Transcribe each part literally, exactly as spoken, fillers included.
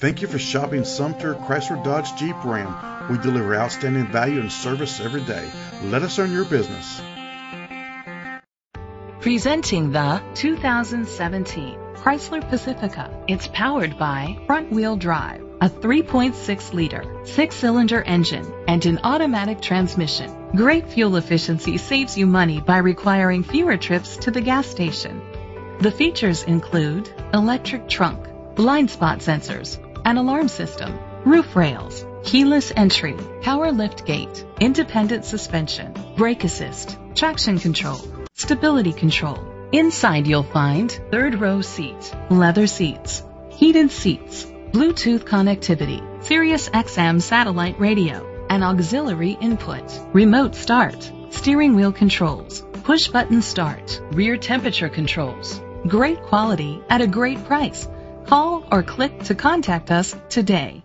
Thank you for shopping Sumter Chrysler Dodge Jeep Ram. We deliver outstanding value and service every day. Let us earn your business. Presenting the two thousand seventeen Chrysler Pacifica. It's powered by front-wheel drive, a three point six liter, six-cylinder engine, and an automatic transmission. Great fuel efficiency saves you money by requiring fewer trips to the gas station. The features include electric trunk, blind spot sensors, an alarm system, roof rails, keyless entry, power lift gate, independent suspension, brake assist, traction control, stability control. Inside you'll find third row seats, leather seats, heated seats, Bluetooth connectivity, Sirius X M satellite radio, and auxiliary input, remote start, steering wheel controls, push button start, rear temperature controls. Great quality at a great price. Call or click to contact us today.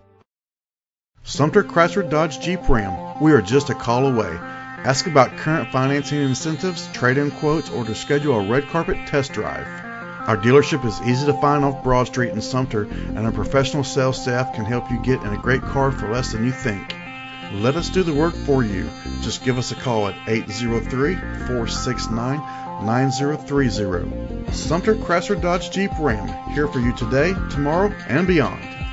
Sumter Chrysler Dodge Jeep Ram. We are just a call away. Ask about current financing incentives, trade-in quotes, or to schedule a red carpet test drive. Our dealership is easy to find off Broad Street in Sumter, and our professional sales staff can help you get in a great car for less than you think. Let us do the work for you. Just give us a call at eight zero three, four six nine, nine zero three zero. Sumter Chrysler Dodge Jeep Ram, here for you today, tomorrow, and beyond.